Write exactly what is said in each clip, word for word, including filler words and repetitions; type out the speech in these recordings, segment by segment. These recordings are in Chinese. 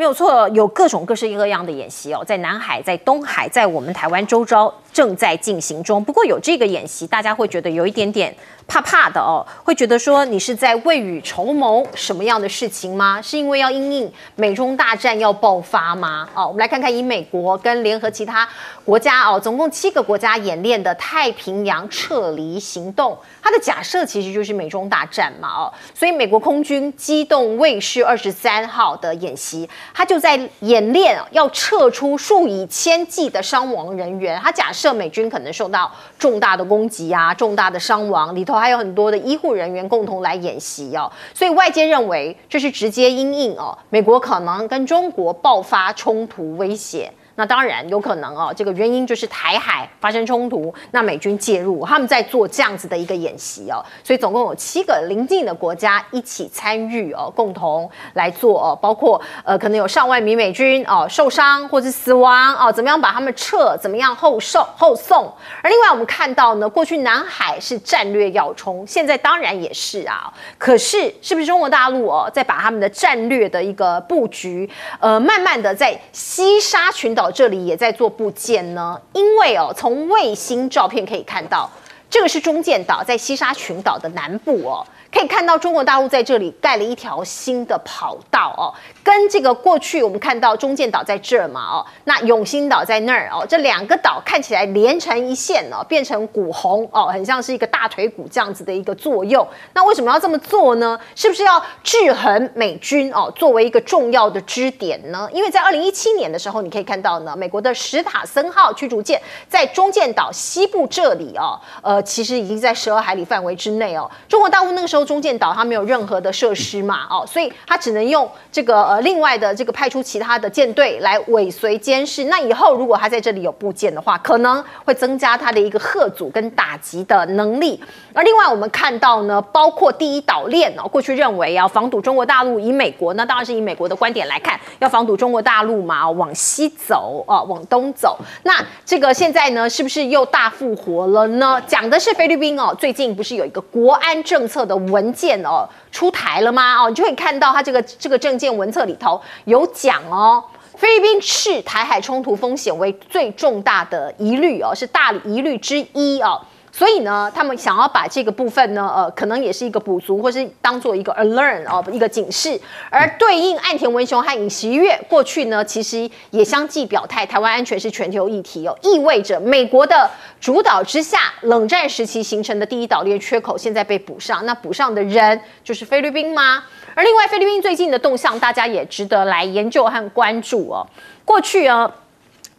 没有错，有各种各式各样的演习哦，在南海、在东海、在我们台湾周遭正在进行中。不过有这个演习，大家会觉得有一点点怕怕的哦，会觉得说你是在未雨绸缪什么样的事情吗？是因为要因应美中大战要爆发吗？哦，我们来看看以美国跟联合其他国家哦，总共七个国家演练的太平洋撤离行动，它的假设其实就是美中大战嘛哦，所以美国空军机动卫士二十三号的演习。 他就在演练，要撤出数以千计的伤亡人员。他假设美军可能受到重大的攻击啊，重大的伤亡，里头还有很多的医护人员共同来演习哦。所以外界认为这是直接因应哦，美国可能跟中国爆发冲突威胁。 那当然有可能哦，这个原因就是台海发生冲突，那美军介入，他们在做这样子的一个演习哦，所以总共有七个邻近的国家一起参与哦，共同来做哦，包括呃可能有上万名美军哦受伤或是死亡哦，怎么样把他们撤，怎么样后送后送。而另外我们看到呢，过去南海是战略要冲，现在当然也是啊，可是是不是中国大陆哦在把他们的战略的一个布局，呃慢慢的在西沙群岛。 这里也在做布建呢，因为哦，从卫星照片可以看到，这个是中间岛，在西沙群岛的南部哦，可以看到中国大陆在这里盖了一条新的跑道哦，跟这个过去我们看到中间岛在这儿嘛哦，那永兴岛在那儿哦，这两个岛看起来连成一线哦，变成鼓洪哦，很像是一个大腿骨这样子的一个作用。那为什么要这么做呢？是不是要制衡美军哦，作为一个重要的支点呢？因为在二零一七年的时候，你可以看到呢，美国的史塔森号驱逐舰在中间岛西部这里哦，呃，其实已经在十二海里范围之内哦，中国大陆那个时候。 中间岛它没有任何的设施嘛，哦，所以它只能用这个呃另外的这个派出其他的舰队来尾随监视。那以后如果它在这里有部舰的话，可能会增加它的一个嚇阻跟打击的能力。而另外我们看到呢，包括第一岛链哦，过去认为要防堵中国大陆，以美国那当然是以美国的观点来看，要防堵中国大陆嘛，往西走啊、哦，往东走。那这个现在呢，是不是又大复活了呢？讲的是菲律宾哦，最近不是有一个国安政策的。 文件哦出台了吗？哦，你就会看到它这个这个政见文册里头有讲哦，菲律宾视台海冲突风险为最重大的疑虑哦，是大疑虑之一哦。 所以呢，他们想要把这个部分呢，呃，可能也是一个补足，或是当做一个 alert 哦，一个警示。而对应岸田文雄和尹锡悦过去呢，其实也相继表态，台湾安全是全球议题哦，意味着美国的主导之下，冷战时期形成的第一岛链缺口现在被补上，那补上的人就是菲律宾吗？而另外，菲律宾最近的动向，大家也值得来研究和关注哦。过去啊。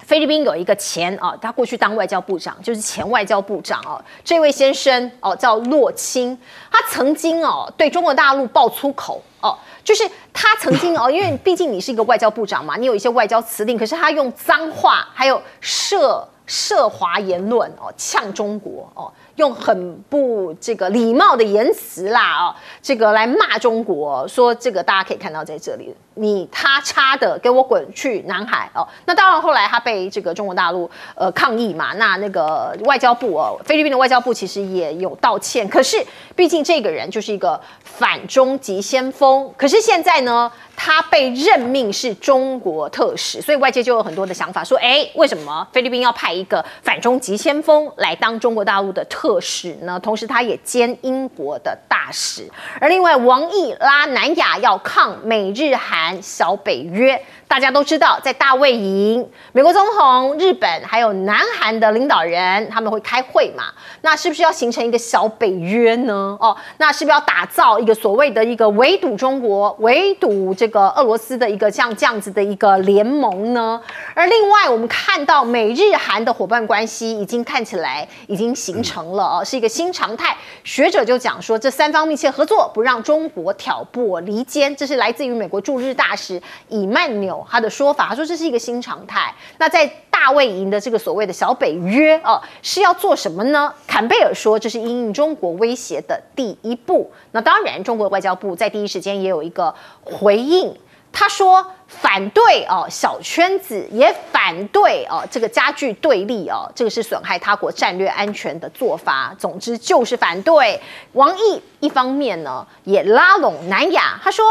菲律宾有一个前啊，他过去当外交部长，就是前外交部长哦、啊，这位先生哦、啊、叫洛钦，他曾经哦、啊、对中国大陆爆粗口哦、啊，就是他曾经哦、啊，因为毕竟你是一个外交部长嘛，你有一些外交辞令，可是他用脏话还有涉涉华言论哦，呛中国哦。 用很不这个礼貌的言辞啦哦，这个来骂中国，说这个大家可以看到在这里，你他叉的给我滚去南海哦。那当然后来他被这个中国大陆呃抗议嘛，那那个外交部哦，菲律宾的外交部其实也有道歉，可是毕竟这个人就是一个反中极先锋，可是现在呢，他被任命是中国特使，所以外界就有很多的想法说，哎，为什么菲律宾要派一个反中极先锋来当中国大陆的特使？ 特使呢，同时他也兼英国的大使，而另外王毅拉南亚要抗美日韩小北约，大家都知道，在大卫营，美国总统、日本还有南韩的领导人他们会开会嘛？那是不是要形成一个小北约呢？哦，那是不是要打造一个所谓的一个围堵中国、围堵这个俄罗斯的一个像这样子的一个联盟呢？而另外我们看到美日韩的伙伴关系已经看起来已经形成了。 了哦，是一个新常态。学者就讲说，这三方密切合作，不让中国挑拨离间，这是来自于美国驻日大使以曼纽他的说法。他说这是一个新常态。那在大卫营的这个所谓的小北约哦，是要做什么呢？坎贝尔说这是因应中国威胁的第一步。那当然，中国外交部在第一时间也有一个回应。 他说反对哦小圈子，也反对哦这个加剧对立哦，这个是损害他国战略安全的做法。总之就是反对。王毅一方面呢也拉拢南亚，他说。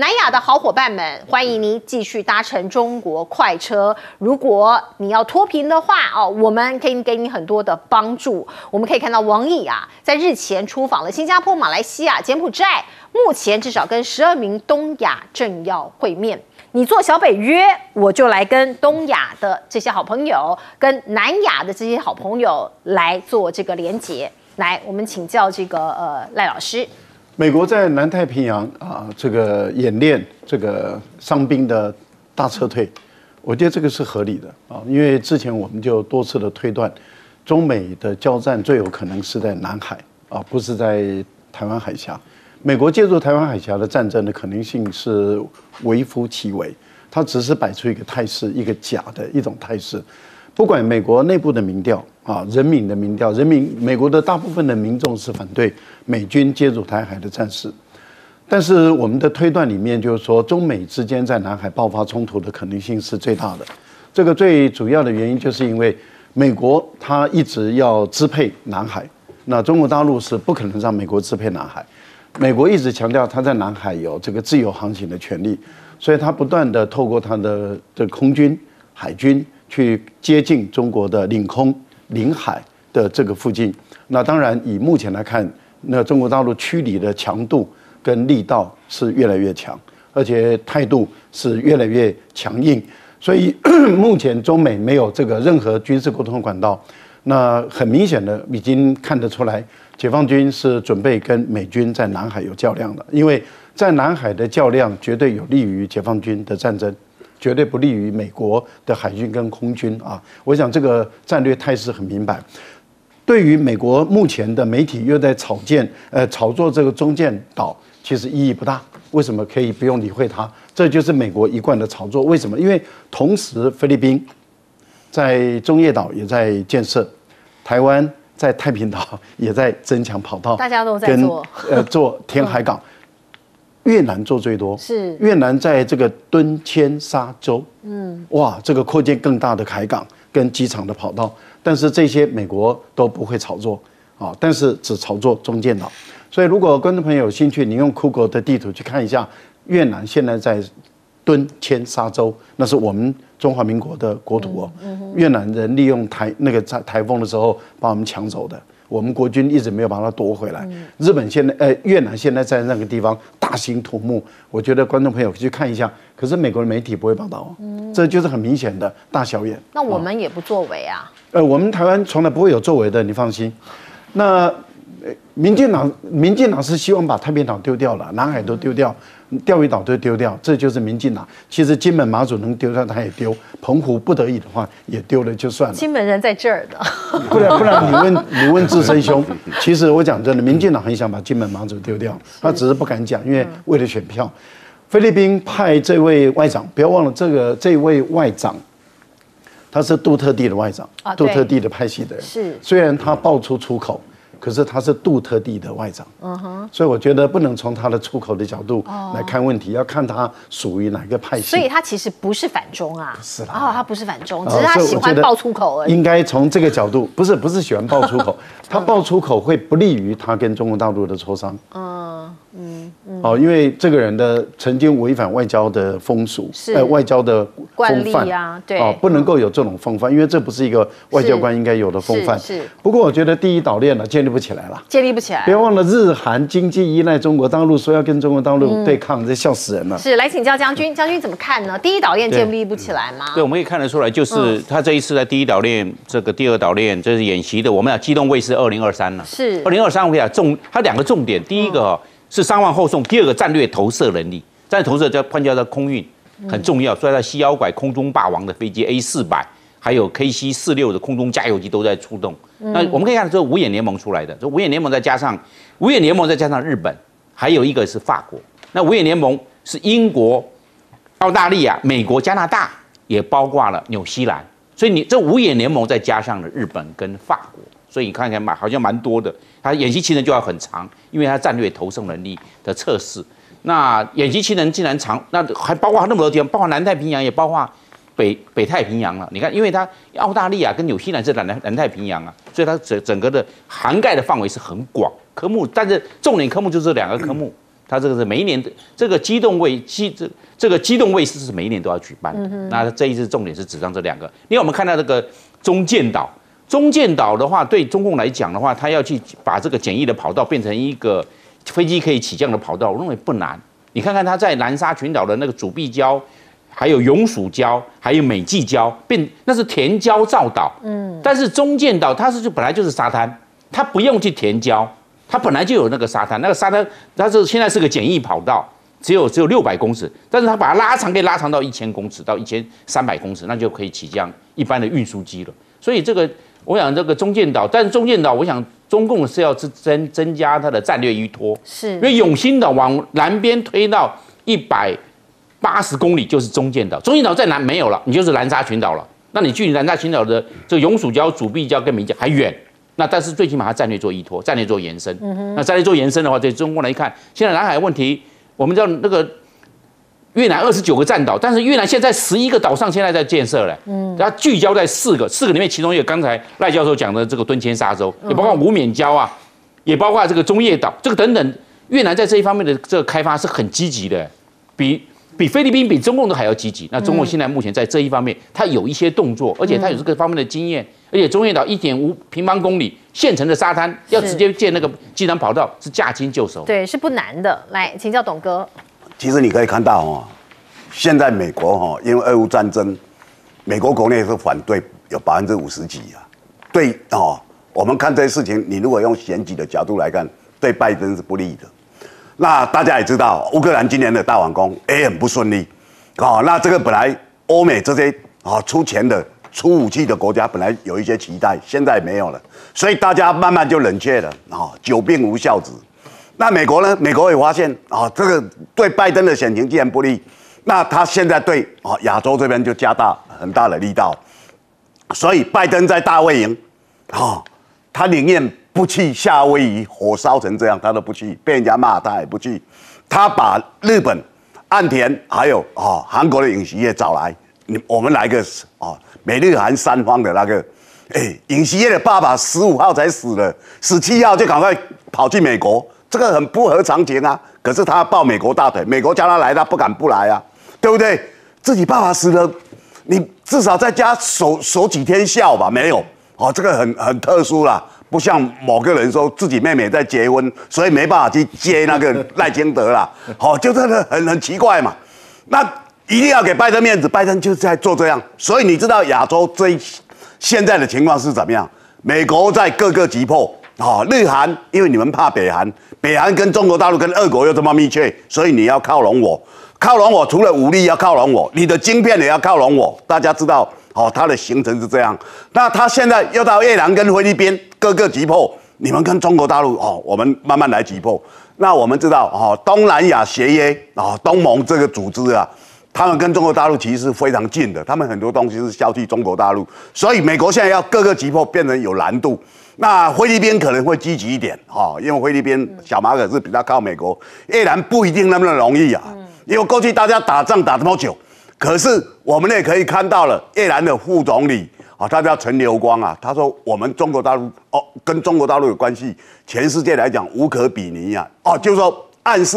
南亚的好伙伴们，欢迎您继续搭乘中国快车。如果你要脱贫的话哦，我们可以给你很多的帮助。我们可以看到王毅啊，在日前出访了新加坡、马来西亚、柬埔寨，目前至少跟十二名东亚政要会面。 你做小北约，我就来跟东亚的这些好朋友，跟南亚的这些好朋友来做这个连结。来，我们请教这个呃赖老师。美国在南太平洋啊、呃，这个演练这个伤兵的大撤退，我觉得这个是合理的啊，因为之前我们就多次的推断，中美的交战最有可能是在南海啊，不是在台湾海峡。 美国介入台湾海峡的战争的可能性是微乎其微，它只是摆出一个态势，一个假的一种态势。不管美国内部的民调啊，人民的民调，人民美国的大部分的民众是反对美军介入台海的战事，但是我们的推断里面就是说，中美之间在南海爆发冲突的可能性是最大的。这个最主要的原因就是因为美国它一直要支配南海，那中国大陆是不可能让美国支配南海。 美国一直强调它在南海有这个自由航行的权利，所以它不断的透过它的的空军、海军去接近中国的领空、领海的这个附近。那当然，以目前来看，那中国大陆驱离的强度跟力道是越来越强，而且态度是越来越强硬。所以目前中美没有这个任何军事沟通管道。 那很明显的，已经看得出来，解放军是准备跟美军在南海有较量的，因为在南海的较量绝对有利于解放军的战争，绝对不利于美国的海军跟空军啊。我想这个战略态势很明白。对于美国目前的媒体又在炒建，呃，炒作这个中建岛，其实意义不大。为什么可以不用理会它？这就是美国一贯的炒作。为什么？因为同时菲律宾。 在中业岛也在建设，台湾在太平岛也在增强跑道，大家都在做，呃，做填海港。嗯、越南做最多，是越南在这个敦谦沙洲，嗯，哇，这个扩建更大的海港跟机场的跑道，但是这些美国都不会炒作啊，但是只炒作中建岛。所以，如果观众朋友有兴趣，你用 Google 的地图去看一下，越南现在在敦谦沙洲，那是我们。 中华民国的国土哦，越南人利用台那个台风的时候把我们抢走的，我们国军一直没有把它夺回来。日本现在呃越南现在在那个地方大兴土木，我觉得观众朋友去看一下。可是美国的媒体不会报道哦，这就是很明显的大小眼。那我们也不作为啊？呃，我们台湾从来不会有作为的，你放心。那民进党民进党是希望把太平岛丢掉了，南海都丢掉。 钓鱼岛都丢掉，这就是民进党。其实金门、马祖能丢掉，他也丢；澎湖不得已的话，也丢了就算了。金门人在这儿的，不然不然你问你问智深兄，其实我讲真的，民进党很想把金门、马祖丢掉，他只是不敢讲，因为为了选票。菲律宾派这位外长，不要忘了这个这位外长，他是杜特地的外长，啊、杜特地的派系的人。是，虽然他爆出出口。 可是他是杜特地的外长，嗯哼，所以我觉得不能从他的出口的角度来看问题，要看他属于哪个派系。所以他其实不是反中啊，是啦，哦，他不是反中，只是他喜欢爆出口而已。应该从这个角度，不是不是喜欢爆出口，他爆出口会不利于他跟中国大陆的磋商。嗯嗯哦，因为这个人的曾经违反外交的风俗，是外交的惯例啊，对，哦，不能够有这种风范，因为这不是一个外交官应该有的风范。是，不过我觉得第一岛链呢，建立。 不起来了，建立不起来。别忘了，日韩经济依赖中国大陆，说要跟中国大陆对抗，这、嗯、笑死人了。是，来请教将军，将军怎么看呢？第一岛链建立不起来吗？ 对， 对，我们可以看得出来，就是他这一次在第一岛链、这个第二岛链，这、就是演习的。我们讲机动卫士二零二三了，是二零二三。我跟你讲，重它两个重点，第一个、哦嗯、是伤亡后送，第二个战略投射能力。战略投射叫换叫做空运，很重要。所以它西腰拐空中霸王的飞机 A 四百。 还有 K C 四十六的空中加油机都在出动。嗯、那我们可以看到，这五眼联盟出来的，这五眼联盟再加上五眼联盟再加上日本，还有一个是法国。那五眼联盟是英国、澳大利亚、美国、加拿大，也包括了纽西兰。所以你这五眼联盟再加上了日本跟法国，所以你看看嘛，好像蛮多的。它演习期程就要很长，因为它战略投射能力的测试。那演习期程竟然长，那还包括那么多地方，包括南太平洋，也包括。 北北太平洋了，你看，因为它澳大利亚跟纽西兰是南南太平洋啊，所以它整整个的涵盖的范围是很广。科目，但是重点科目就是两个科目，它这个是每一年的这个机动卫机这这个机动卫士是每一年都要举办的。嗯、那这一次重点是指上这两个，因为我们看到这个中建岛，中建岛的话，对中共来讲的话，他要去把这个简易的跑道变成一个飞机可以起降的跑道，我认为不难。你看看他在南沙群岛的那个主壁礁。 还有永暑礁，还有美济礁，变那是填礁造岛，嗯，但是中建岛它是就本来就是沙滩，它不用去填礁，它本来就有那个沙滩，那个沙滩它是现在是个简易跑道，只有只有六百公尺，但是它把它拉长可以拉长到一千公尺到一千三百公尺，那就可以起降一般的运输机了。所以这个我想这个中建岛，但是中建岛我想中共是要增增加它的战略依托，是因为永兴岛往南边推到一百。 八十公里就是中建岛，中建岛在南没有了，你就是南沙群岛了。那你距离南沙群岛的这个永暑礁、主壁礁跟美济还远，那但是最起码它战略做依托，战略做延伸。嗯、那战略做延伸的话，对中国来看，现在南海问题，我们知道那个越南二十九个战岛，但是越南现在十一个岛上现在在建设了，嗯，它聚焦在四个，四个里面其中一个刚才赖教授讲的这个敦谦沙洲，也包括无冕礁啊，也包括这个中业岛，这个等等，越南在这一方面的这个开发是很积极的，比。 比菲律宾、比中共都还要积极。那中共现在目前在这一方面，它有一些动作，而且它有这个方面的经验。而且中建岛一点五平方公里现成的沙滩，要直接建那个机场跑道是驾轻就熟。对，是不难的。来，请教董哥。其实你可以看到哦，现在美国哦，因为俄乌战争，美国国内是反对有百分之五十几啊。对哦，我们看这些事情，你如果用选举的角度来看，对拜登是不利的。 那大家也知道，乌克兰今年的大反攻也很不顺利，哦，那这个本来欧美这些啊、哦、出钱的、出武器的国家，本来有一些期待，现在没有了，所以大家慢慢就冷却了啊、哦。久病无孝子。那美国呢？美国也发现啊、哦，这个对拜登的选情既然不利，那他现在对啊、哦、亚洲这边就加大很大的力道，所以拜登在大卫营，哦，他宁愿。 不去夏威夷，火烧成这样，他都不去，被人家骂他也不去。他把日本、岸田还有啊、哦、韩国的影视业找来，你我们来个啊、哦、美日韩三方的那个，哎，影视业的爸爸十五号才死了，十七号就赶快跑去美国，这个很不合常情啊。可是他抱美国大腿，美国叫他来，他不敢不来啊，对不对？自己爸爸死了，你至少在家守守几天孝吧？没有，哦，这个很很特殊啦。 不像某个人说自己妹妹在结婚，所以没办法去接那个赖清德啦。好、哦，就真的很很奇怪嘛。那一定要给拜登面子，拜登就在做这样。所以你知道亚洲这现在的情况是怎么样？美国在各个击破，好、哦，日韩因为你们怕北韩，北韩跟中国大陆跟俄国又这么密切，所以你要靠拢我，靠拢我除了武力要靠拢我，你的晶片也要靠拢我。大家知道。 哦，他的行程是这样。那他现在又到越南跟菲律宾各个击破，你们跟中国大陆哦，我们慢慢来击破。那我们知道哦，东南亚协约啊、哦，东盟这个组织啊，他们跟中国大陆其实是非常近的，他们很多东西是消去中国大陆，所以美国现在要各个击破变成有难度。那菲律宾可能会积极一点哈、哦，因为菲律宾小马可是比较靠美国，越南不一定那么容易啊，因为过去大家打仗打这么久。 可是我们也可以看到了，越南的副总理啊，他叫陈流光啊，他说我们中国大陆哦，跟中国大陆有关系，全世界来讲无可比拟啊，哦，就是说暗示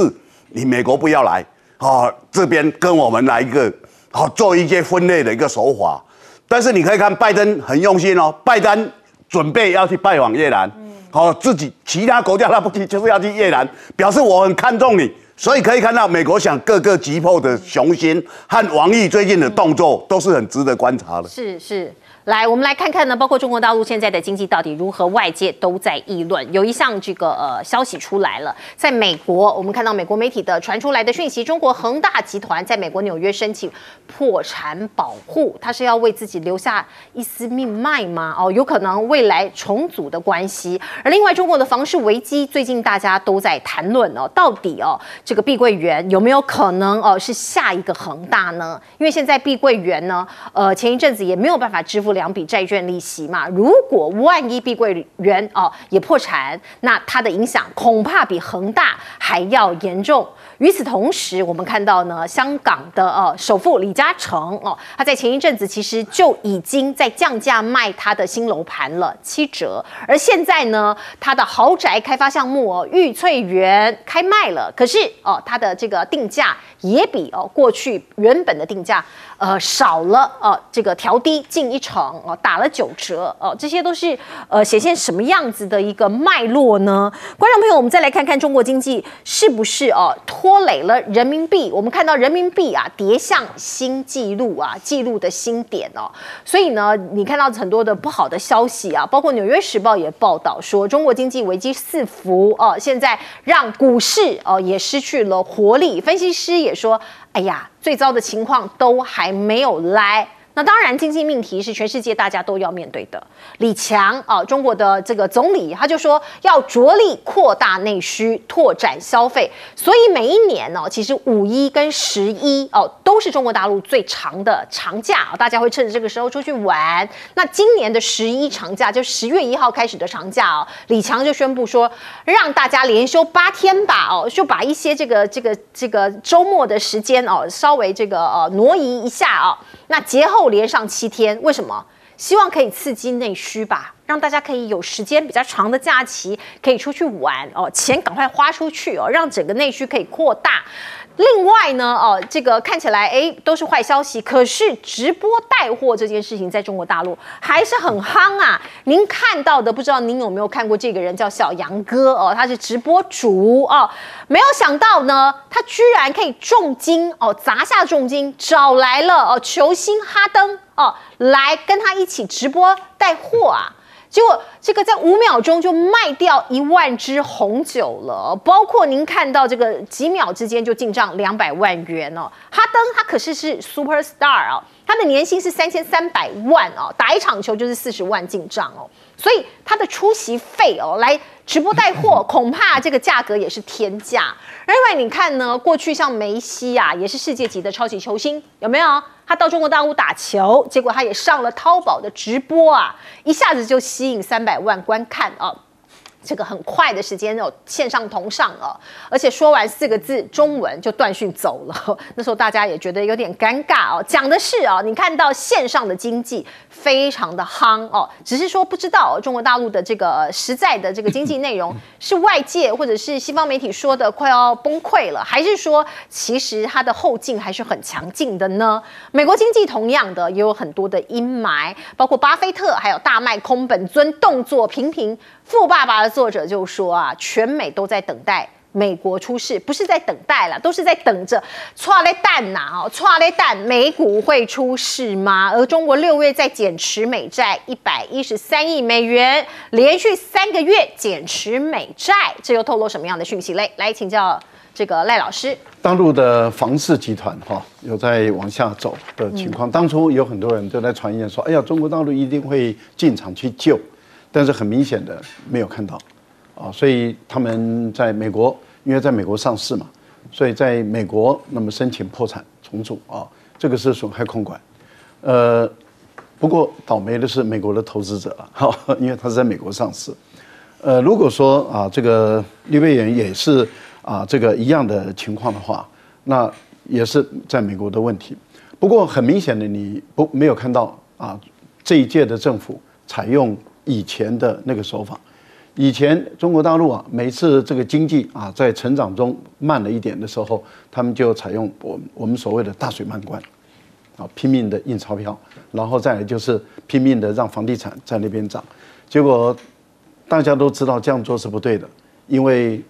你美国不要来啊、哦，这边跟我们来一个好、哦、做一些分类的一个手法。但是你可以看拜登很用心哦，拜登准备要去拜访越南，好、哦，自己其他国家他不去，就是要去越南，表示我很看重你。 所以可以看到，美国想各个击破的雄心和王毅最近的动作都是很值得观察的。是是，来，我们来看看呢，包括中国大陆现在的经济到底如何，外界都在议论。有一项这个呃消息出来了，在美国，我们看到美国媒体的传出来的讯息，中国恒大集团在美国纽约申请破产保护，它是要为自己留下一丝命脉吗？哦，有可能未来重组的关系。而另外，中国的房市危机最近大家都在谈论哦，到底哦。 这个碧桂园有没有可能哦、呃、是下一个恒大呢？因为现在碧桂园呢，呃前一阵子也没有办法支付付两笔债券利息嘛。如果万一碧桂园啊也破产，那它的影响恐怕比恒大还要严重。与此同时，我们看到呢，香港的呃首富李嘉诚哦，他在前一阵子其实就已经在降价卖他的新楼盘了，七折。而现在呢，他的豪宅开发项目哦，玉翠园开卖了，可是哦，他的这个定价也比哦过去原本的定价呃少了哦，这个调低近一成哦，打了九折哦，这些都是呃显现什么样子的一个脉络呢？观众朋友，我们再来看看中国经济是不是哦拖累了人民币？我们看到人民币啊跌向新纪录啊，纪录的新点哦，所以呢，你看到很多的不好的消息啊，包括《纽约时报》也报道说，中国经济危机四伏哦、呃，现在让股市哦、呃、也失去了活力。分析师也说，哎呀，最糟的情况都还没有来。那当然，经济命题是全世界大家都要面对的。李强啊，中国的这个总理他就说要着力扩大内需，拓展消费。所以每一年呢、啊，其实五一跟十一哦、啊，都是中国大陆最长的长假啊，大家会趁着这个时候出去玩。那今年的十一长假，就十月一号开始的长假啊，李强就宣布说，让大家连休八天吧哦、啊，就把一些这个这个这个周末的时间哦、啊，稍微这个呃、啊、挪移一下啊。那节后连上七天，为什么？希望可以刺激内需吧，让大家可以有时间比较长的假期，可以出去玩哦，钱赶快花出去哦，让整个内需可以扩大。另外呢，哦，这个看起来哎都是坏消息，可是直播带货这件事情在中国大陆还是很夯啊。您看到的，不知道您有没有看过这个人叫小杨哥哦，他是直播主哦。没有想到呢，他居然可以重金哦砸下重金找来了哦球星哈登哦来跟他一起直播带货啊。结果这个在五秒钟就卖掉一万支红酒了，包括您看到这个几秒之间就进账两百万元哦。哈登他可是是 super star 哦，他的年薪是三千三百万哦，打一场球就是四十万进账哦，所以他的出席费哦来直播带货，恐怕这个价格也是天价。另外你看呢，过去像梅西啊，也是世界级的超级球星，有没有？他到中国大陆打球，结果他也上了淘宝的直播啊，一下子就吸引三百万观看啊，这个很快的时间哦，线上同上哦，而且说完四个字中文就断讯走了。那时候大家也觉得有点尴尬哦。讲的是啊，你看到线上的经济非常的夯哦，只是说不知道、哦、中国大陆的这个实在的这个经济内容是外界或者是西方媒体说的快要崩溃了，还是说其实它的后劲还是很强劲的呢？美国经济同样的也有很多的阴霾，包括巴菲特还有大卖空本尊动作频频，富爸爸的作者就说啊，全美都在等待美国出事，不是在等待啦，都是在等着剉咧等呐哦，剉咧等美股会出事吗？而中国六月在减持美债一百一十三亿美元，连续三个月减持美债，这又透露什么样的讯息嘞？来请教这个赖老师。大陆的房市集团哈、哦、有在往下走的情况，嗯、当初有很多人都在传言说，哎呀，中国大陆一定会进场去救。但是很明显的没有看到，啊，所以他们在美国，因为在美国上市嘛，所以在美国那么申请破产重组啊，这个是损害控管。呃，不过倒霉的是美国的投资者啊，哈，因为他是在美国上市。呃，如果说啊，这个碧桂园也是啊，这个一样的情况的话，那也是在美国的问题。不过很明显的，你不没有看到啊，这一届的政府采用以前的那个手法，以前中国大陆啊，每次这个经济啊在成长中慢了一点的时候，他们就采用我们我们所谓的大水漫灌，啊，拼命的印钞票，然后再来就是拼命的让房地产在那边涨。结果大家都知道这样做是不对的，因为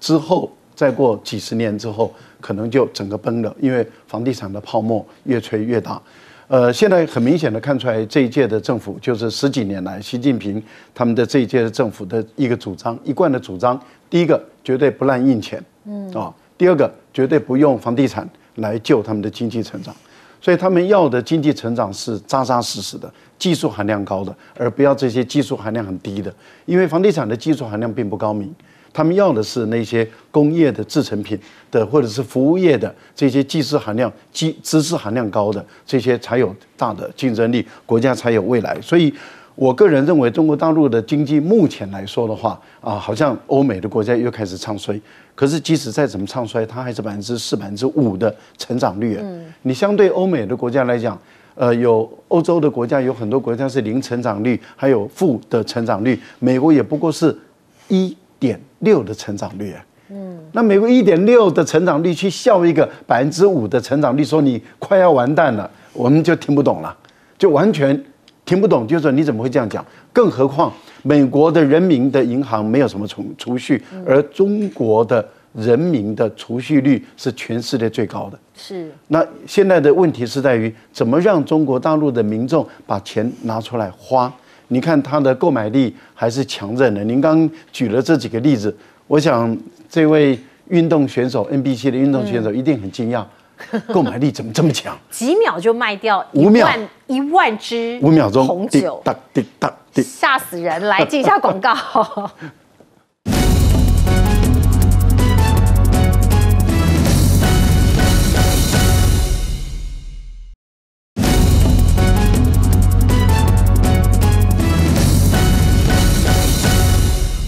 之后再过几十年之后，可能就整个崩了，因为房地产的泡沫越吹越大。呃，现在很明显的看出来，这一届的政府就是十几年来习近平他们的这一届的政府的一个主张，一贯的主张。第一个，绝对不滥印钱，嗯啊、哦；第二个，绝对不用房地产来救他们的经济成长。所以他们要的经济成长是扎扎实实的、技术含量高的，而不要这些技术含量很低的。因为房地产的技术含量并不高明，他们要的是那些工业的制成品的，或者是服务业的这些技术含量、技知识含量高的，这些才有大的竞争力，国家才有未来。所以，我个人认为，中国大陆的经济目前来说的话，啊，好像欧美的国家又开始唱衰。可是，即使再怎么唱衰，它还是百分之四、百分之五的成长率。嗯，你相对欧美的国家来讲。 呃，有欧洲的国家，有很多国家是零成长率，还有负的成长率。美国也不过是 一点六 的成长率啊。嗯，那美国 一点六 的成长率去笑一个 百分之五 的成长率，说你快要完蛋了，我们就听不懂了，就完全听不懂。就是说你怎么会这样讲？更何况美国的人民的银行没有什么储储蓄，而中国的。 人民的储蓄率是全世界最高的。是。那现在的问题是在于，怎么让中国大陆的民众把钱拿出来花？你看他的购买力还是强韧的。您刚举了这几个例子，我想这位运动选手 N B C 的运动选手一定很惊讶，嗯、购买力怎么这么强？几秒就卖掉五秒一万支五秒钟红酒，哒滴哒滴，吓死人！来进一下广告。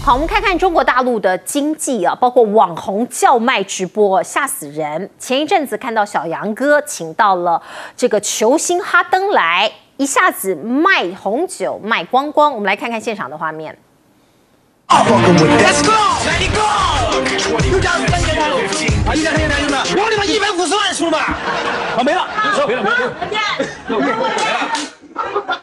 好，我们看看中国大陆的经济啊，包括网红叫卖直播，吓死人！前一阵子看到小杨哥请到了这个球星哈登来，一下子卖红酒卖光光。我们来看看现场的画面。Let's go, let's go！ 又加了三千块，啊，一千三千块，兄弟，我他妈一百五十万输了，啊，没了，没了，没了，没了，没了。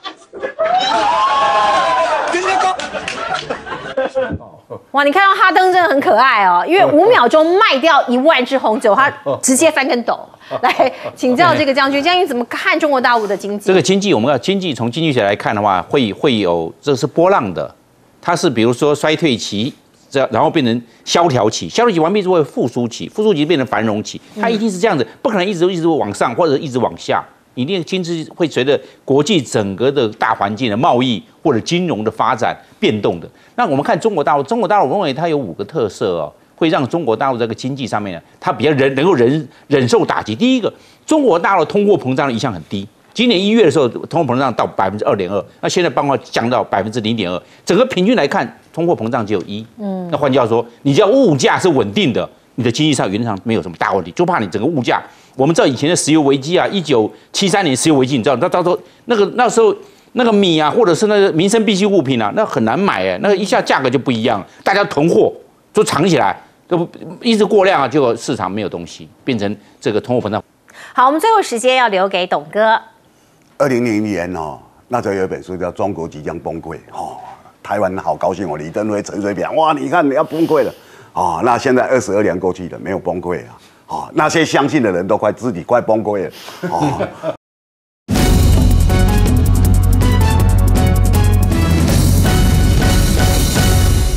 哇，你看到哈登真的很可爱哦，因为五秒钟卖掉一万支红酒，他直接翻跟斗。来，请教这个将军，将军怎么看中国大陆的经济？这个经济，我们要经济从经济学来看的话，会会有这是波浪的，它是比如说衰退期，这然后变成萧条期，萧条期完毕之后复苏期，复苏期变成繁荣期，它一定是这样子，不可能一直一直往上或者一直往下。 一定经济会随着国际整个的大环境的贸易或者金融的发展变动的。那我们看中国大陆，中国大陆我认为它有五个特色哦，会让中国大陆这个经济上面呢，它比较忍能够忍忍受打击。第一个，中国大陆通货膨胀一向很低，今年一月的时候通货膨胀到 百分之二点二， 那现在包括降到 百分之零点二， 整个平均来看通货膨胀只有一。嗯，那换句话说，你只要物价是稳定的，你的经济上原则上没有什么大问题，就怕你整个物价。 我们知道以前的石油危机啊，一九七三年石油危机，你知道，那到时候那个那时候那个米啊，或者是那个民生必需物品啊，那很难买哎，那个一下价格就不一样了，大家囤货就藏起来，都一直过量啊，结果市场没有东西，变成这个通货膨胀。好，我们最后时间要留给董哥。二零零一年哦，那时候有一本书叫《中国即将崩溃》哦，台湾好高兴哦，李登辉、陈水扁，哇，你看你要崩溃了啊、哦！那现在二十二年过去了，没有崩溃啊。 哦，那些相信的人都快自己快崩溃了。哦，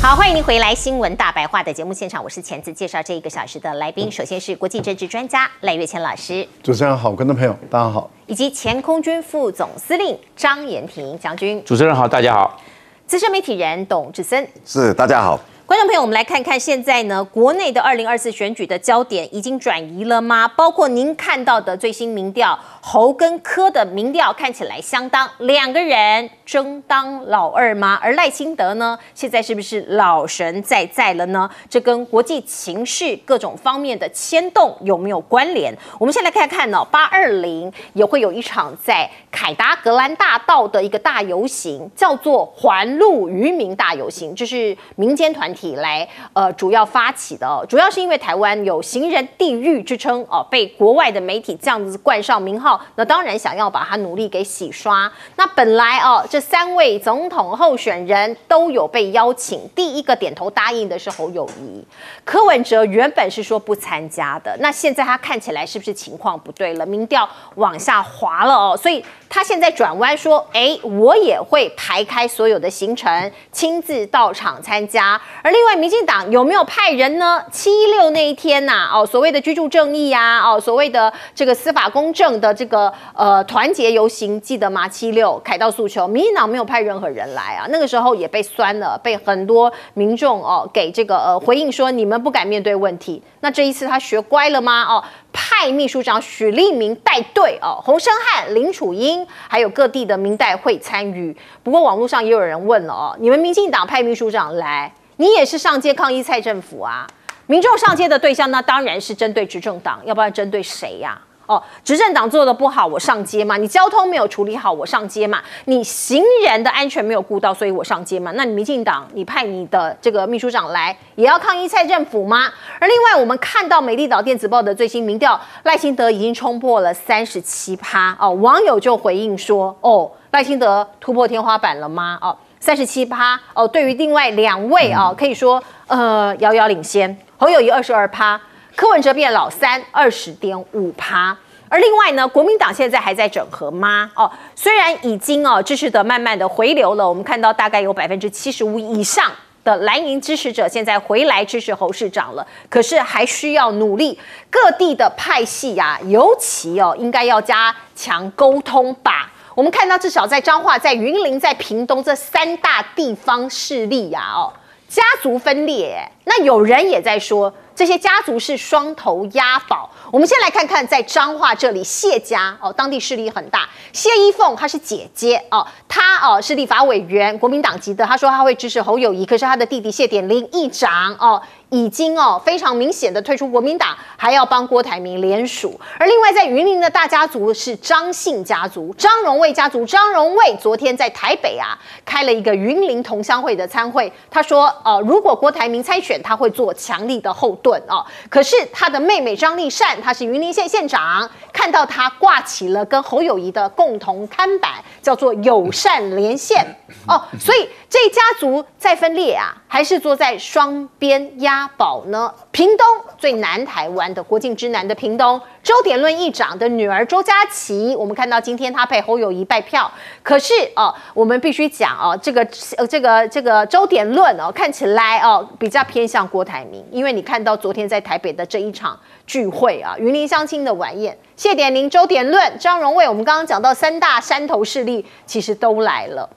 好，欢迎您回来《新闻大白话》的节目现场，我是前次介绍这一个小时的来宾，首先是国际政治专家赖岳谦老师，主持人好，观众朋友大家好，以及前空军副总司令张延廷将军，主持人好，大家好，资深媒体人董志森是大家好。 观众朋友，我们来看看现在呢，国内的二零二四选举的焦点已经转移了吗？包括您看到的最新民调，侯跟柯的民调看起来相当，两个人争当老二吗？而赖清德呢，现在是不是老神在在了呢？这跟国际情势各种方面的牵动有没有关联？我们先来看看呢、哦， 八二零也会有一场在凯达格兰大道的一个大游行，叫做“环路渔民大游行”，这是民间团体。 体来呃主要发起的、哦，主要是因为台湾有行人地狱之称哦，被国外的媒体这样子冠上名号，那当然想要把它努力给洗刷。那本来哦，这三位总统候选人都有被邀请，第一个点头答应的是侯友宜，柯文哲原本是说不参加的，那现在他看起来是不是情况不对了？民调往下滑了哦，所以他现在转弯说，哎，我也会排开所有的行程，亲自到场参加。而另外，民进党有没有派人呢？七六那一天呐、啊，哦，所谓的居住正义呀、啊，哦，所谓的这个司法公正的这个呃团结游行，记得吗？七六凯道诉求，民进党没有派任何人来啊。那个时候也被酸了，被很多民众哦给这个呃回应说你们不敢面对问题。那这一次他学乖了吗？哦。 派秘书长许立明带队哦，洪申翰、林楚英，还有各地的民代会参与。不过网络上也有人问了哦，你们民进党派秘书长来，你也是上街抗议蔡政府啊？民众上街的对象那当然是针对执政党，要不然针对谁呀、啊？ 哦，执政党做的不好，我上街嘛；你交通没有处理好，我上街嘛；你行人的安全没有顾到，所以我上街嘛。那你民进党，你派你的这个秘书长来，也要抗议蔡政府吗？而另外，我们看到美丽岛电子报的最新民调，赖清德已经冲破了三十七趴哦。网友就回应说：“哦，赖清德突破天花板了吗？哦，三十七趴哦。对于另外两位哦，可以说呃遥遥领先，侯友宜二十二趴。” 柯文哲变老三，二十点五趴。而另外呢，国民党现在还在整合吗？哦，虽然已经哦支持得慢慢的回流了，我们看到大概有百分之七十五以上的蓝营支持者现在回来支持侯市长了，可是还需要努力。各地的派系呀、啊，尤其哦应该要加强沟通吧。 我们看到至少在彰化、在云林、在屏东这三大地方势力呀、啊，哦，家族分裂、欸。那有人也在说，这些家族是双头押宝。我们先来看看在彰化这里谢家哦，当地势力很大。谢依凤她是姐姐哦，她哦是立法委员，国民党籍的。她说她会支持侯友宜，可是她的弟弟谢点玲议长哦。 已经哦非常明显的退出国民党，还要帮郭台铭联署。而另外在云林的大家族是张姓家族、张荣卫家族。张荣卫昨天在台北啊开了一个云林同乡会的参会，他说呃如果郭台铭参选，他会做强力的后盾哦。可是他的妹妹张丽善，她是云林县县长，看到他挂起了跟侯友宜的共同看板，叫做友善连线哦，所以这家族在分裂啊，还是坐在双边压。 押宝呢？屏东最南台湾的国境之南的屏东，周典论议长的女儿周佳琪，我们看到今天她陪侯友宜拜票。可是哦，我们必须讲哦，这个呃这个这个周典论哦，看起来哦比较偏向郭台铭，因为你看到昨天在台北的这一场聚会啊，云林相亲的晚宴，谢点玲、周典论、张荣卫，我们刚刚讲到三大山头势力其实都来了。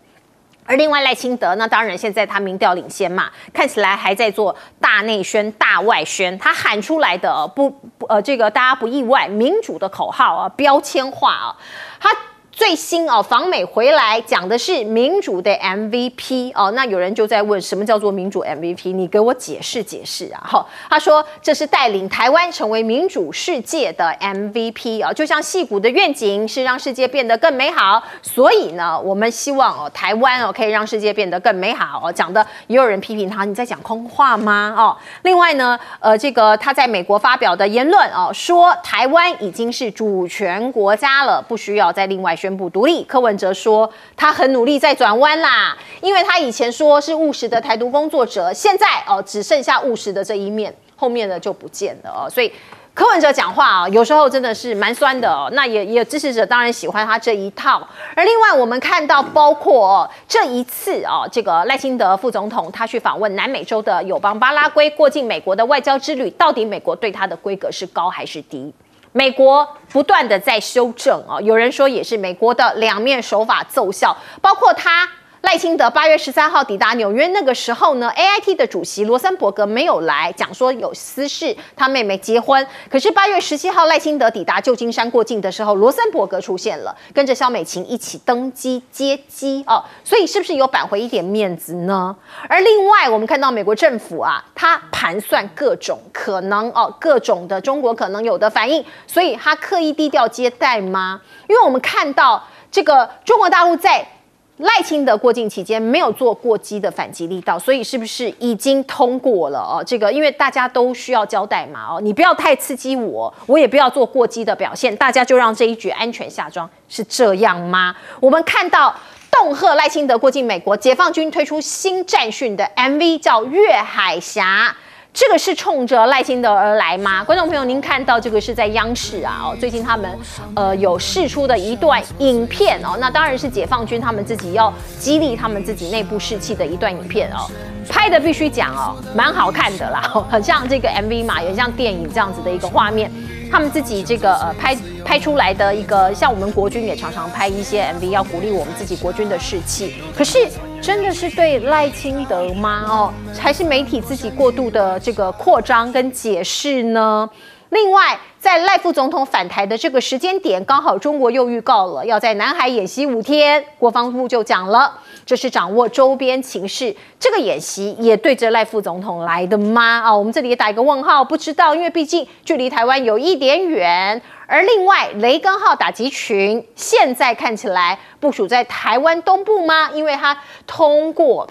而另外赖清德，那当然现在他民调领先嘛，看起来还在做大内宣、大外宣，他喊出来的不呃这个大家不意外，民主的口号啊，标签化啊，他。 最新哦，访美回来讲的是民主的 M V P 哦，那有人就在问，什么叫做民主 M V P？ 你给我解释解释啊！哈、哦，他说这是带领台湾成为民主世界的 M V P 啊、哦，就像矽谷的愿景是让世界变得更美好，所以呢，我们希望哦，台湾哦可以让世界变得更美好哦。讲的也有人批评他，你在讲空话吗？哦，另外呢，呃，这个他在美国发表的言论哦，说台湾已经是主权国家了，不需要再另外宣。 宣布独立，柯文哲说他很努力在转弯啦，因为他以前说是务实的台独工作者，现在哦只剩下务实的这一面，后面的就不见了哦。所以柯文哲讲话啊、哦，有时候真的是蛮酸的哦。那也也有支持者当然喜欢他这一套，而另外我们看到，包括、哦、这一次啊、哦，这个赖清德副总统他去访问南美洲的友邦巴拉圭，过境美国的外交之旅，到底美国对他的规格是高还是低？ 美国不断的在修正啊、哦，有人说也是美国的两面手法奏效，包括他赖清德八月十三号抵达纽约那个时候呢 ，A I T 的主席罗森伯格没有来，讲说有私事，他妹妹结婚。可是八月十七号赖清德抵达旧金山过境的时候，罗森伯格出现了，跟着萧美琴一起登机接机哦，所以是不是有扳回一点面子呢？而另外我们看到美国政府啊，他。 盘算各种可能哦，各种的中国可能有的反应，所以他刻意低调接待吗？因为我们看到这个中国大陆在赖清德过境期间没有做过激的反击力道，所以是不是已经通过了哦？这个因为大家都需要交代嘛哦，你不要太刺激我，我也不要做过激的表现，大家就让这一局安全下庄，是这样吗？我们看到。 恫吓赖清德过境美国，解放军推出新战训的 M V， 叫《月海峡》。这个是冲着赖清德而来吗？观众朋友，您看到这个是在央视啊，哦，最近他们呃有释出的一段影片哦，那当然是解放军他们自己要激励他们自己内部士气的一段影片哦，拍的必须讲哦，蛮好看的啦，哦，很像这个 M V 嘛，也像电影这样子的一个画面。 他们自己这个呃拍拍出来的一个，像我们国军也常常拍一些 M V， 要鼓励我们自己国军的士气。可是真的是对赖清德吗？哦，还是媒体自己过度的这个扩张跟解释呢？另外，在赖副总统返台的这个时间点，刚好中国又预告了要在南海演习五天，国防部就讲了。 这是掌握周边情势，这个演习也对着赖副总统来的吗？啊，我们这里也打一个问号，不知道，因为毕竟距离台湾有一点远。而另外，雷根号打击群现在看起来部署在台湾东部吗？因为它通过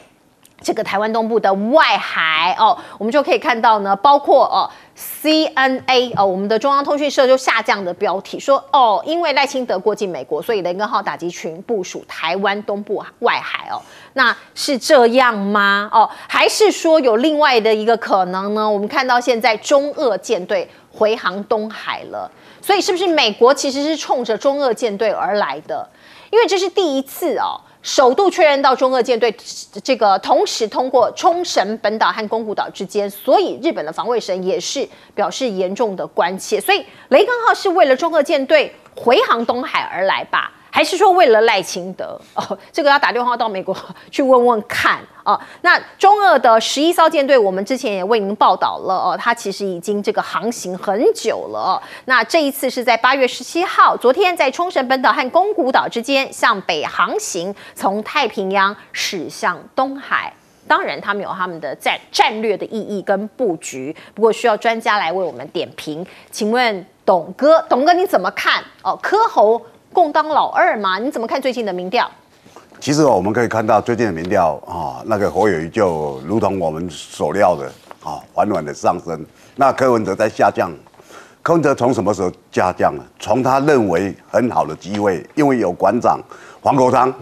这个台湾东部的外海哦，我们就可以看到呢，包括哦。 C N A 哦，我们的中央通讯社就下这样的标题说哦，因为赖清德过境美国，所以雷根号打击群部署台湾东部外海哦，那是这样吗？哦，还是说有另外的一个可能呢？我们看到现在中俄舰队回航东海了，所以是不是美国其实是冲着中俄舰队而来的？因为这是第一次哦。 首度确认到中俄舰队这个同时通过冲绳本岛和宫古岛之间，所以日本的防卫省也是表示严重的关切。所以雷根号是为了中俄舰队回航东海而来吧，还是说为了赖清德？哦，这个要打电话到美国去问问看哦。那中俄的十一艘舰队，我们之前也为您报道了哦，它其实已经这个航行很久了哦。那这一次是在八月十七号，昨天在冲绳本岛和宫古岛之间向北航行。 从太平洋驶向东海，当然他们有他们的战战略的意义跟布局，不过需要专家来为我们点评。请问董哥，董哥你怎么看？哦，柯侯共当老二吗？你怎么看最近的民调？其实我们可以看到最近的民调啊、哦，那个侯友宜就如同我们所料的啊、哦，缓缓的上升。那柯文哲在下降，柯文哲从什么时候下降了？从他认为很好的机会，因为有馆长黄国昌。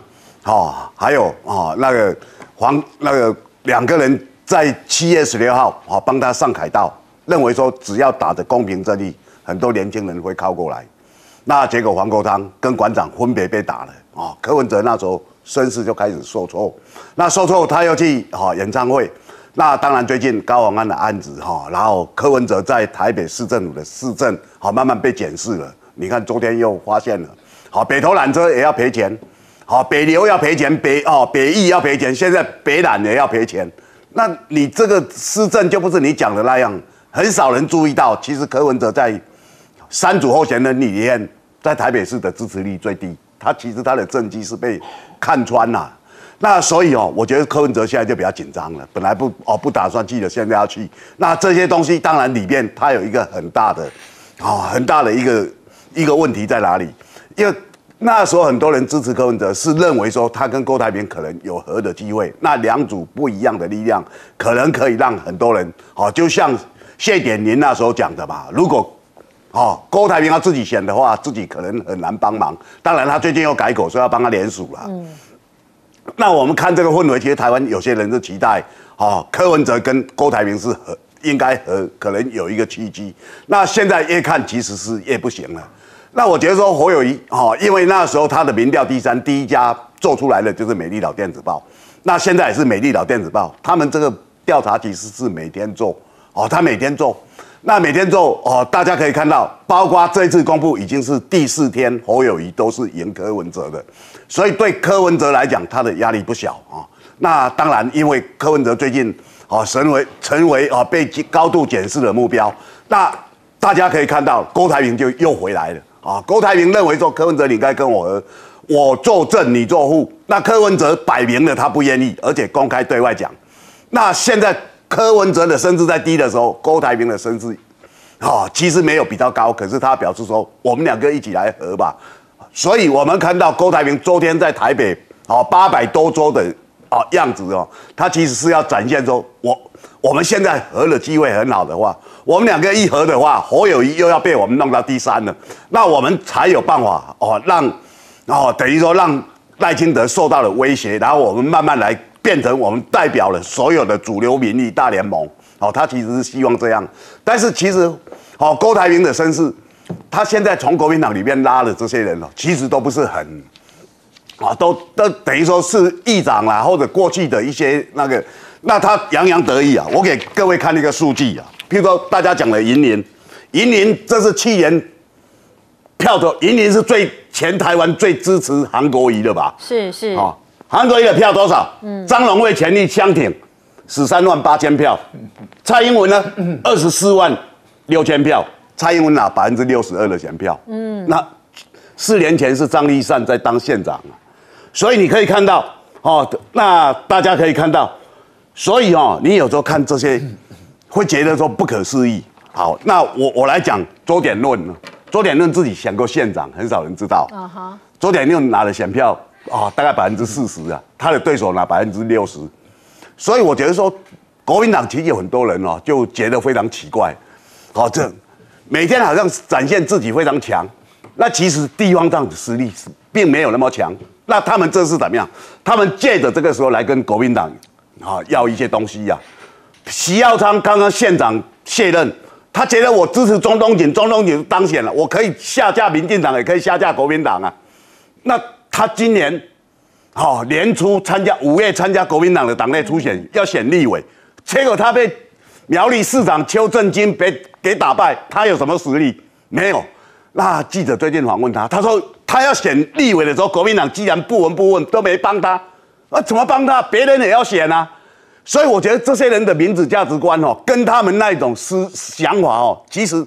哦，还有哦，那个黄那个两个人在七月十六号哦帮他上凯道，认为说只要打着公平正义，很多年轻人会靠过来。那结果黄国昌跟馆长分别被打了哦，柯文哲那时候声势就开始受挫，那受挫他又去哦演唱会。那当然最近高虹安的案子哈、哦，然后柯文哲在台北市政府的市政好、哦、慢慢被检视了。你看昨天又发现了，好、哦、北投缆车也要赔钱。 好，北流要赔钱，北哦北艺要赔钱，现在北缆也要赔钱。那你这个施政就不是你讲的那样，很少人注意到。其实柯文哲在三组候选人里面，在台北市的支持率最低，他其实他的政绩是被看穿了、啊。那所以哦，我觉得柯文哲现在就比较紧张了。本来不哦不打算去的，现在要去。那这些东西当然里面他有一个很大的哦很大的一个一个问题在哪里？因为 那时候很多人支持柯文哲，是认为说他跟郭台铭可能有合的机会。那两组不一样的力量，可能可以让很多人，哦，就像谢典林那时候讲的嘛，如果，哦，郭台铭要自己选的话，自己可能很难帮忙。当然，他最近又改口说要帮他联署了。嗯。那我们看这个氛围，其实台湾有些人是期待，哦，柯文哲跟郭台铭是合，应该合，可能有一个契机。那现在越看，其实是越不行了。 那我觉得说侯友宜哈，因为那时候他的民调第三，第一家做出来的就是美丽岛电子报，那现在也是美丽岛电子报，他们这个调查其实是每天做哦，他每天做，那每天做哦，大家可以看到，包括这一次公布已经是第四天，侯友宜都是赢柯文哲的，所以对柯文哲来讲，他的压力不小啊、哦。那当然，因为柯文哲最近哦成为成为哦被高度检视的目标，那大家可以看到郭台铭就又回来了。 啊，郭台铭认为说柯文哲你应该跟我合，我做正你做副。那柯文哲摆明了他不愿意，而且公开对外讲。那现在柯文哲的声势在低的时候，郭台铭的声势，啊、哦，其实没有比较高，可是他表示说我们两个一起来合吧。所以我们看到郭台铭昨天在台北啊八百多桌的啊、哦、样子哦，他其实是要展现说我我们现在合的机会很好的话。 我们两个一合的话，侯友宜又要被我们弄到第三了，那我们才有办法哦，让哦等于说让赖清德受到了威胁，然后我们慢慢来变成我们代表了所有的主流民意大联盟哦，他其实是希望这样。但是其实，哦，郭台铭的身世，他现在从国民党里面拉的这些人哦，其实都不是很。 啊，都都等于说是议长啦，或者过去的一些那个，那他洋洋得意啊。我给各位看一个数据啊，譬如说大家讲的云林，云林这是去年票投，云林是最全台湾最支持韩国瑜的吧？是是啊，韩国瑜的票多少？嗯，张荣惠全力相挺，十三万八千票。蔡英文呢，二十四万六千票。蔡英文拿百分之六十二的选票。嗯，那四年前是张立善在当县长啊。 所以你可以看到，哦，那大家可以看到，所以哦，你有时候看这些，会觉得说不可思议。好，那我我来讲周典论呢。周典论自己选过县长，很少人知道。啊哈、uh。Huh. 周典论拿了选票啊、哦，大概百分之四十啊，他的对手拿百分之六十。所以我觉得说，国民党其实有很多人哦，就觉得非常奇怪，好、哦，这每天好像展现自己非常强，那其实地方上的实力并没有那么强。 那他们这是怎么样？他们借着这个时候来跟国民党，啊，要一些东西呀、啊。徐耀昌刚刚县长卸任，他觉得我支持中东锦，中东锦当选了，我可以下架民进党，也可以下架国民党啊。那他今年，好、哦、年初参加五月参加国民党的党内初选，要选立委，结果他被苗栗市长邱正金被给打败，他有什么实力？没有。那记者最近访问他，他说。 他要选立委的时候，国民党既然不闻不问，都没帮他，那、啊、怎么帮他？别人也要选啊！所以我觉得这些人的民主价值观哦，跟他们那种思想法哦，其实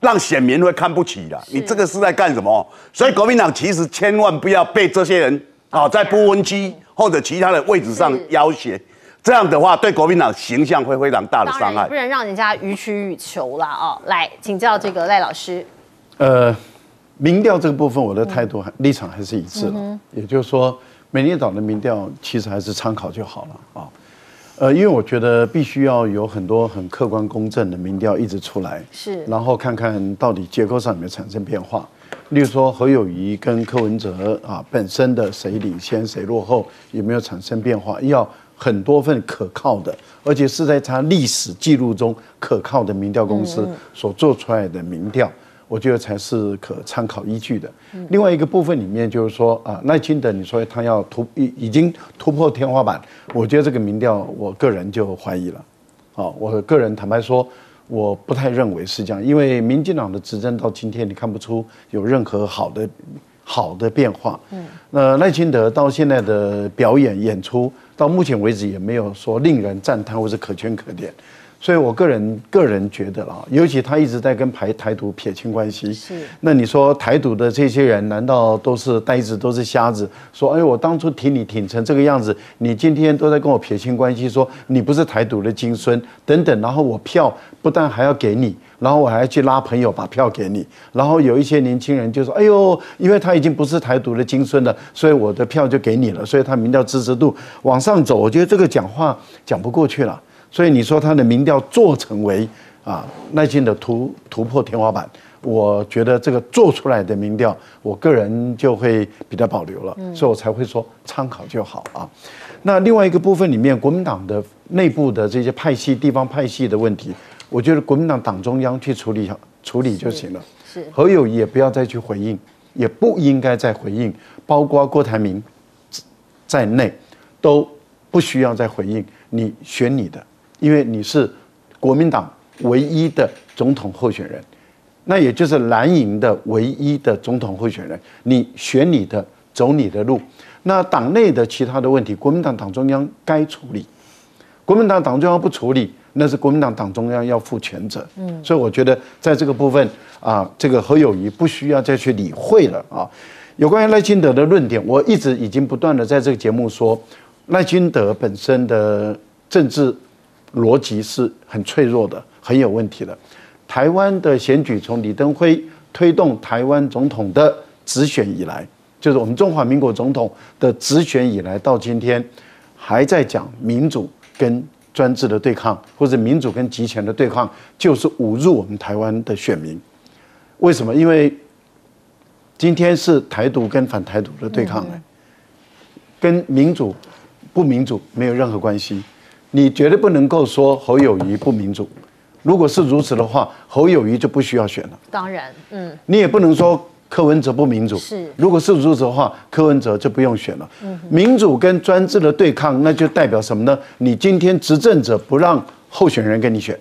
让选民会看不起的。你这个是在干什么？所以国民党其实千万不要被这些人啊、哦，在不分区或者其他的位置上要挟。 这样的话，对国民党形象会非常大的伤害。不能让人家予取予求啦哦。来，请教这个赖老师。呃。 民调这个部分，我的态度还立场还是一致了。嗯、也就是说，美丽岛的民调其实还是参考就好了啊。呃，因为我觉得必须要有很多很客观公正的民调一直出来，是，然后看看到底结构上有没有产生变化。例如说侯友宜跟柯文哲啊本身的谁领先谁落后有没有产生变化，要很多份可靠的，而且是在他历史记录中可靠的民调公司所做出来的民调。嗯嗯 我觉得才是可参考依据的。另外一个部分里面就是说啊，赖清德你说他要突已已经突破天花板，我觉得这个民调我个人就怀疑了。啊，我个人坦白说，我不太认为是这样，因为民进党的执政到今天，你看不出有任何好的好的变化。嗯，那赖清德到现在的表演演出，到目前为止也没有说令人赞叹或是可圈可点。 所以，我个人个人觉得啦，尤其他一直在跟台台独撇清关系。是。那你说台独的这些人，难道都是呆子，都是瞎子？说，哎，我当初挺你挺成这个样子，你今天都在跟我撇清关系，说你不是台独的金孙等等。然后我票不但还要给你，然后我还要去拉朋友把票给你。然后有一些年轻人就说，哎呦，因为他已经不是台独的金孙了，所以我的票就给你了，所以他民调支持度往上走。我觉得这个讲话讲不过去了。 所以你说他的民调做成为啊耐心的突突破天花板，我觉得这个做出来的民调，我个人就会比较保留了，嗯、所以我才会说参考就好啊。那另外一个部分里面，国民党的内部的这些派系、地方派系的问题，我觉得国民党党中央去处理处理就行了。是，是侯友宜也不要再去回应，也不应该再回应，包括郭台铭在内，都不需要再回应。你选你的。 因为你是国民党唯一的总统候选人，那也就是蓝营的唯一的总统候选人，你选你的，走你的路。那党内的其他的问题，国民党党中央该处理，国民党党中央不处理，那是国民党党中央要负全责。嗯，所以我觉得在这个部分啊，这个侯友宜不需要再去理会了啊。有关于赖清德的论点，我一直已经不断的在这个节目说，赖清德本身的政治。 逻辑是很脆弱的，很有问题的。台湾的选举从李登辉推动台湾总统的直选以来，就是我们中华民国总统的直选以来，到今天还在讲民主跟专制的对抗，或者民主跟集权的对抗，就是侮辱我们台湾的选民。为什么？因为今天是台独跟反台独的对抗，跟民主不民主没有任何关系。你绝对不能够说侯友宜不民主。如果是如此的话，侯友宜就不需要选了。当然，嗯，你也不能说柯文哲不民主。是，如果是如此的话，柯文哲就不用选了。嗯、民主跟专制的对抗，那就代表什么呢？你今天执政者不让候选人跟你选，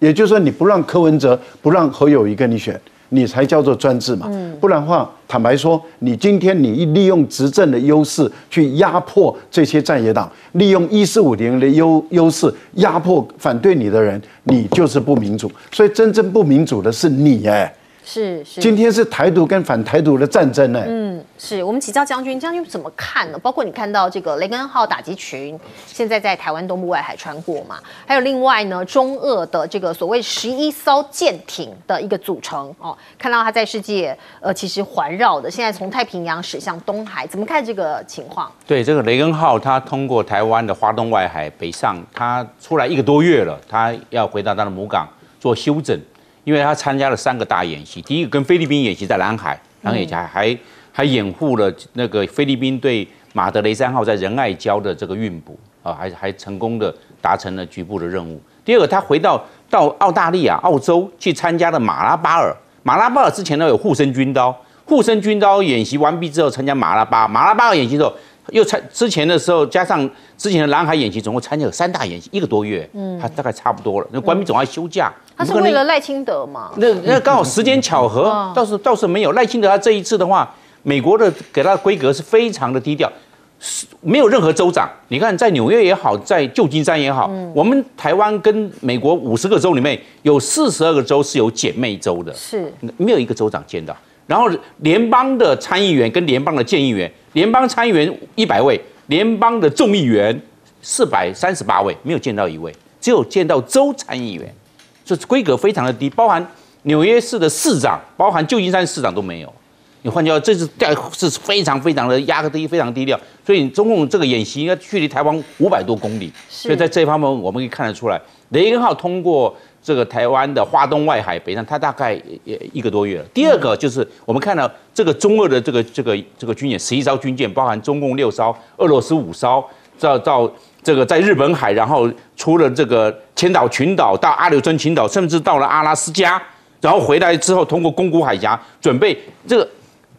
也就是说你不让柯文哲、不让侯友宜跟你选，你才叫做专制嘛。嗯、不然的话，坦白说，你今天你利用执政的优势去压迫这些在野党，利用一四五零的优优势压迫反对你的人，你就是不民主。所以真正不民主的是你哎、欸。 是是，今天是台独跟反台独的战争呢、欸。嗯，是我们请教将军，将军怎么看呢？包括你看到这个雷根号打击群现在在台湾东部外海穿过嘛，还有另外呢，中俄的这个所谓十一艘舰艇的一个组成哦，看到它在世界呃其实环绕的，现在从太平洋驶向东海，怎么看这个情况？对，这个雷根号它通过台湾的花东外海北上，它出来一个多月了，它要回到它的母港做休整。 因为他参加了三个大演习，第一个跟菲律宾演习在南海，南海演习还还掩护了那个菲律宾对马德雷三号在仁爱礁的这个运补啊，还还成功的达成了局部的任务。第二个，他回到到澳大利亚、澳洲去参加了马拉巴尔，马拉巴尔之前呢有护身军刀，护身军刀演习完毕之后参加马拉巴，马拉巴尔演习之后又参之前的时候加上之前的南海演习，总共参加有三大演习，一个多月，嗯，他大概差不多了。那官兵总要休假。嗯 他是为了赖清德嘛？那那刚好时间巧合，嗯、倒是倒是没有赖清德。他这一次的话，美国的给他的规格是非常的低调，是没有任何州长。你看，在纽约也好，在旧金山也好，嗯、我们台湾跟美国五十个州里面有四十二个州是有姐妹州的，是没有一个州长见到。然后联邦的参议员跟联邦的县议员，联邦参议员一百位，联邦的众议员四百三十八位，没有见到一位，只有见到州参议员。 这规格非常的低，包含纽约市的市长，包含旧金山市长都没有。你换句话，这次是非常非常的压低，非常低调。所以中共这个演习应该距离台湾五百多公里，所以在这方面我们可以看得出来，雷根号通过这个台湾的花东外海北上，它大概也一个多月了。第二个就是我们看到这个中俄的这个这个这个军演，十一艘军舰，包含中共六艘，俄罗斯五艘，到到。 这个在日本海，然后出了这个千岛群岛，到阿留申群岛，甚至到了阿拉斯加，然后回来之后，通过宫古海峡，准备这个，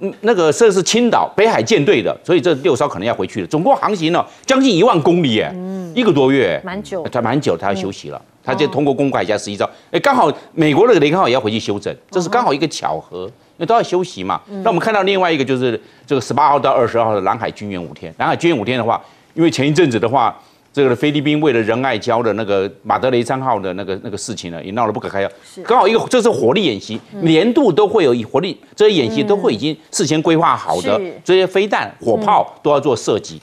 嗯，那个这是青岛北海舰队的，所以这六艘可能要回去了。总共航行了将近一万公里，哎、嗯，一个多月，蛮久，他蛮久，他要休息了，嗯、他就通过宫古海峡十一艘，哎，刚好美国那个雷根号也要回去休整，这是刚好一个巧合。嗯 因为都要休息嘛，那我们看到另外一个就是这个十八号到二十号的南海军演五天。南海军演五天的话，因为前一阵子的话，这个菲律宾为了仁爱礁的那个马德雷三号的那个那个事情呢，也闹得不可开交。刚好一个这是火力演习，年度都会有火力，这些演习都会已经事先规划好的，这些飞弹、火炮都要做射击。